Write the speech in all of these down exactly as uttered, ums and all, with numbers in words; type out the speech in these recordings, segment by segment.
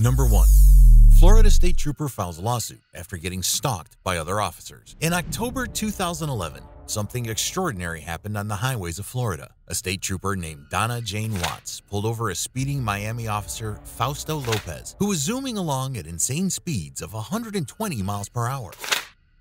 Number one. Florida State Trooper files lawsuit after getting stalked by other officers. In October two thousand eleven, something extraordinary happened on the highways of Florida. A state trooper named Donna Jane Watts pulled over a speeding Miami officer, Fausto Lopez, who was zooming along at insane speeds of one hundred twenty miles per hour.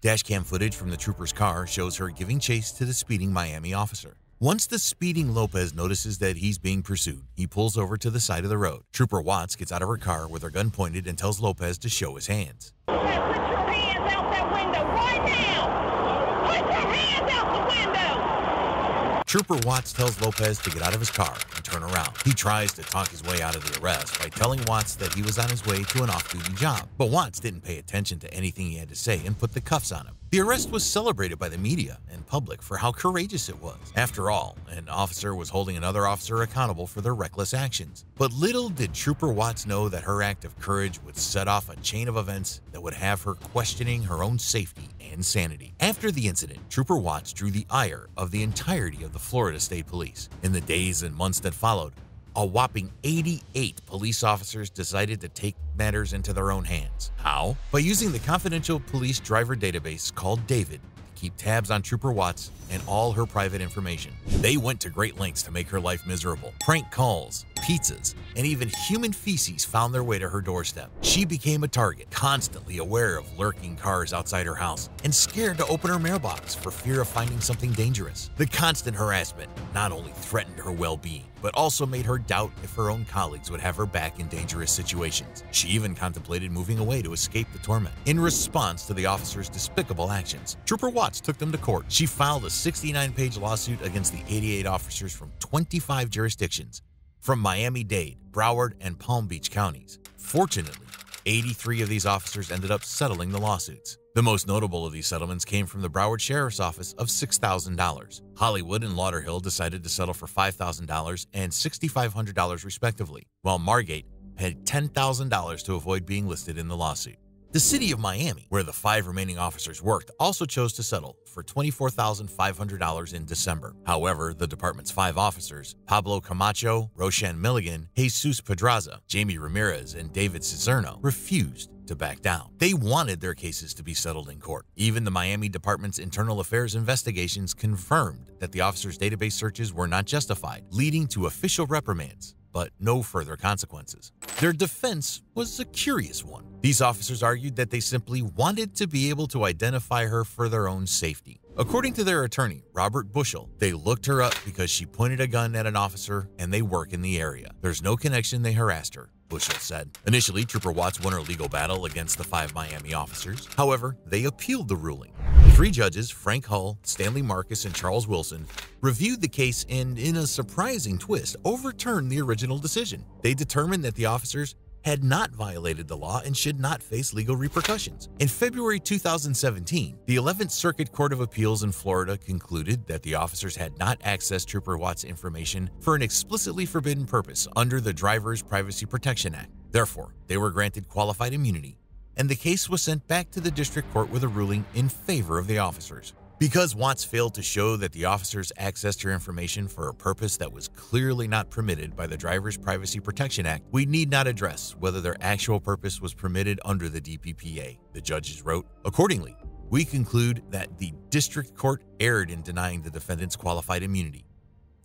Dashcam footage from the trooper's car shows her giving chase to the speeding Miami officer. Once the speeding Lopez notices that he's being pursued, he pulls over to the side of the road. Trooper Watts gets out of her car with her gun pointed and tells Lopez to show his hands. Okay, put your hands out that window right now! Put your hands out the window! Trooper Watts tells Lopez to get out of his car and turn around. He tries to talk his way out of the arrest by telling Watts that he was on his way to an off-duty job, but Watts didn't pay attention to anything he had to say and put the cuffs on him. The arrest was celebrated by the media and public for how courageous it was. After all, an officer was holding another officer accountable for their reckless actions. But little did Trooper Watts know that her act of courage would set off a chain of events that would have her questioning her own safety and sanity. After the incident, Trooper Watts drew the ire of the entirety of the Florida State Police. In the days and months that followed, a whopping eighty-eight police officers decided to take matters into their own hands. How? By using the confidential police driver database called David to keep tabs on Trooper Watts and all her private information. They went to great lengths to make her life miserable. Prank calls, pizzas, and even human feces found their way to her doorstep. She became a target, constantly aware of lurking cars outside her house and scared to open her mailbox for fear of finding something dangerous. The constant harassment not only threatened her well-being, but also made her doubt if her own colleagues would have her back in dangerous situations. She even contemplated moving away to escape the torment. In response to the officers' despicable actions, Trooper Watts took them to court. She filed a sixty-nine page lawsuit against the eighty-eight officers from twenty-five jurisdictions, from Miami-Dade, Broward, and Palm Beach counties. Fortunately, eighty-three of these officers ended up settling the lawsuits. The most notable of these settlements came from the Broward Sheriff's Office of six thousand dollars. Hollywood and Lauderhill decided to settle for five thousand dollars and six thousand five hundred dollars respectively, while Margate paid ten thousand dollars to avoid being listed in the lawsuit. The city of Miami, where the five remaining officers worked, also chose to settle for twenty-four thousand five hundred dollars in December. However, the department's five officers, Pablo Camacho, Roshan Milligan, Jesus Pedraza, Jamie Ramirez, and David Cicerno, refused to back down. They wanted their cases to be settled in court. Even the Miami Department's Internal Affairs investigations confirmed that the officers' database searches were not justified, leading to official reprimands, but no further consequences. Their defense was a curious one. These officers argued that they simply wanted to be able to identify her for their own safety. According to their attorney, Robert Bushell, they looked her up because she pointed a gun at an officer and they work in the area. There's no connection they harassed her, Bushell said. Initially, Trooper Watts won her legal battle against the five Miami officers. However, they appealed the ruling. Three judges, Frank Hull, Stanley Marcus, and Charles Wilson, reviewed the case and, in a surprising twist, overturned the original decision. They determined that the officers had not violated the law and should not face legal repercussions. In February two thousand seventeen, the eleventh Circuit Court of Appeals in Florida concluded that the officers had not accessed Trooper Watts' information for an explicitly forbidden purpose under the Driver's Privacy Protection Act. Therefore, they were granted qualified immunity, and the case was sent back to the district court with a ruling in favor of the officers. Because Watts failed to show that the officers accessed her information for a purpose that was clearly not permitted by the Driver's Privacy Protection Act, we need not address whether their actual purpose was permitted under the D P P A, the judges wrote. Accordingly, we conclude that the district court erred in denying the defendants qualified immunity.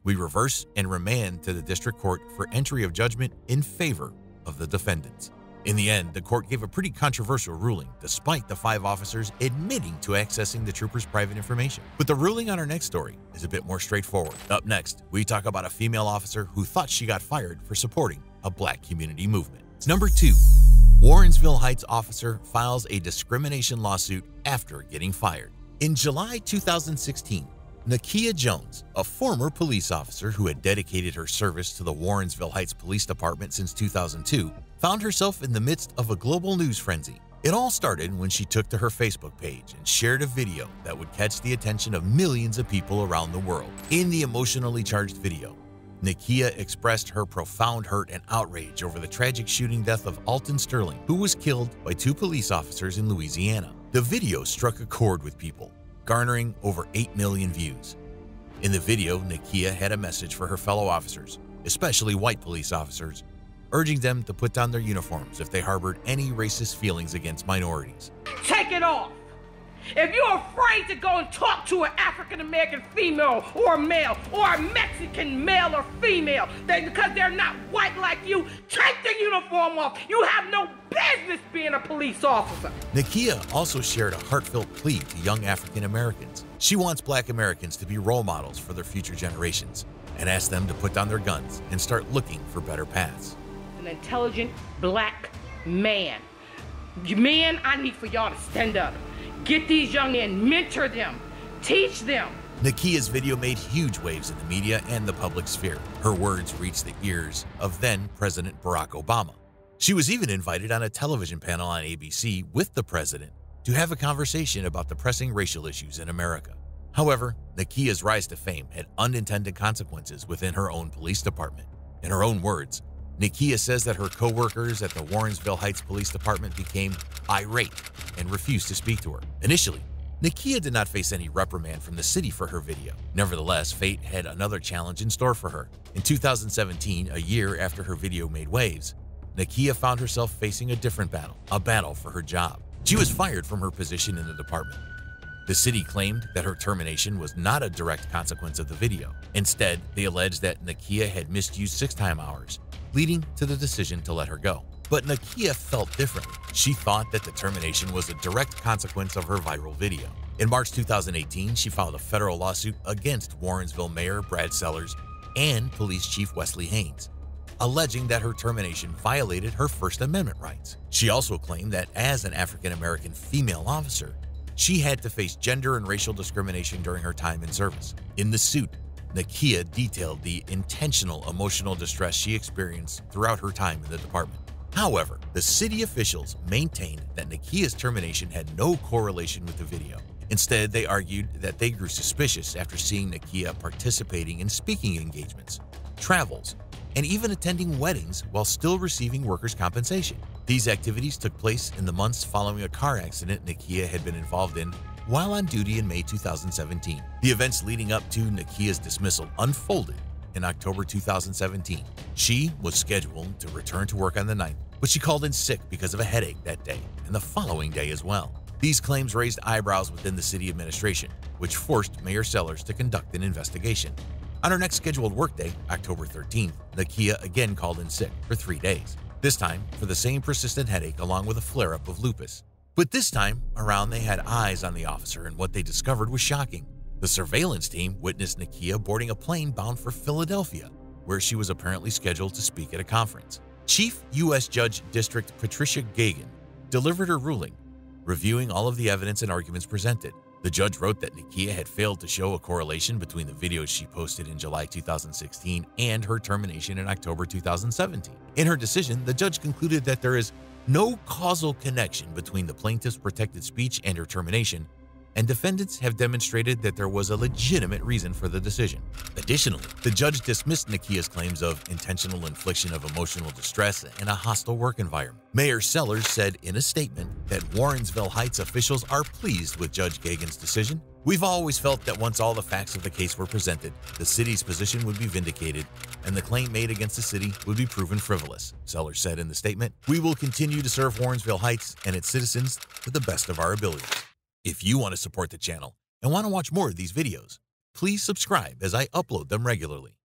We reverse and remand to the district court for entry of judgment in favor of the defendants. In the end, the court gave a pretty controversial ruling, despite the five officers admitting to accessing the trooper's private information. But the ruling on our next story is a bit more straightforward. Up next, we talk about a female officer who thought she got fired for supporting a black community movement. Number two, Warrensville Heights officer files a discrimination lawsuit after getting fired. In July two thousand sixteen, Nakia Jones, a former police officer who had dedicated her service to the Warrensville Heights Police Department since two thousand two, found herself in the midst of a global news frenzy. It all started when she took to her Facebook page and shared a video that would catch the attention of millions of people around the world. In the emotionally charged video, Nakia expressed her profound hurt and outrage over the tragic shooting death of Alton Sterling, who was killed by two police officers in Louisiana. The video struck a chord with people, garnering over eight million views. In the video, Nakia had a message for her fellow officers, especially white police officers, urging them to put down their uniforms if they harbored any racist feelings against minorities. Take it off! If you're afraid to go and talk to an African-American female or male or a Mexican male or female then because they're not white like you, take the uniform off. You have no business being a police officer. Nakia also shared a heartfelt plea to young African-Americans. She wants Black Americans to be role models for their future generations and asked them to put down their guns and start looking for better paths. An intelligent Black man. Men, I need for y'all to stand up. Get these young men, mentor them, teach them. Nakia's video made huge waves in the media and the public sphere. Her words reached the ears of then President Barack Obama. She was even invited on a television panel on A B C with the president to have a conversation about the pressing racial issues in America. However, Nakia's rise to fame had unintended consequences within her own police department. In her own words, Nakia says that her co-workers at the Warrensville Heights Police Department became irate and refused to speak to her. Initially, Nakia did not face any reprimand from the city for her video. Nevertheless, fate had another challenge in store for her. In two thousand seventeen, a year after her video made waves, Nakia found herself facing a different battle, a battle for her job. She was fired from her position in the department. The city claimed that her termination was not a direct consequence of the video. Instead, they alleged that Nakia had misused sick-time hours, leading to the decision to let her go. But Nakia felt differently. She thought that the termination was a direct consequence of her viral video. In March two thousand eighteen, she filed a federal lawsuit against Warrensville Mayor Brad Sellers and Police Chief Wesley Haynes, alleging that her termination violated her First Amendment rights. She also claimed that as an African-American female officer, she had to face gender and racial discrimination during her time in service. In the suit, Nakia detailed the intentional emotional distress she experienced throughout her time in the department. However, the city officials maintained that Nakia's termination had no correlation with the video. Instead, they argued that they grew suspicious after seeing Nakia participating in speaking engagements, travels, and even attending weddings while still receiving workers' compensation. These activities took place in the months following a car accident Nakia had been involved in while on duty in May two thousand seventeen. The events leading up to Nakia's dismissal unfolded in October two thousand seventeen. She was scheduled to return to work on the ninth, but she called in sick because of a headache that day and the following day as well. These claims raised eyebrows within the city administration, which forced Mayor Sellers to conduct an investigation. On her next scheduled workday, October thirteenth, Nakia again called in sick for three days, this time for the same persistent headache along with a flare-up of lupus. But this time around, they had eyes on the officer, and what they discovered was shocking. The surveillance team witnessed Nakia boarding a plane bound for Philadelphia, where she was apparently scheduled to speak at a conference. Chief U S Judge District Patricia Gagan delivered her ruling, reviewing all of the evidence and arguments presented. The judge wrote that Nakia had failed to show a correlation between the videos she posted in July two thousand sixteen and her termination in October two thousand seventeen. In her decision, the judge concluded that there is no causal connection between the plaintiff's protected speech and her termination, and defendants have demonstrated that there was a legitimate reason for the decision. Additionally, the judge dismissed Nakia's claims of intentional infliction of emotional distress and a hostile work environment. Mayor Sellers said in a statement that Warrensville Heights officials are pleased with Judge Gagan's decision. We've always felt that once all the facts of the case were presented, the city's position would be vindicated and the claim made against the city would be proven frivolous, Sellers said in the statement. We will continue to serve Warrensville Heights and its citizens to the best of our abilities. If you want to support the channel and want to watch more of these videos, please subscribe as I upload them regularly.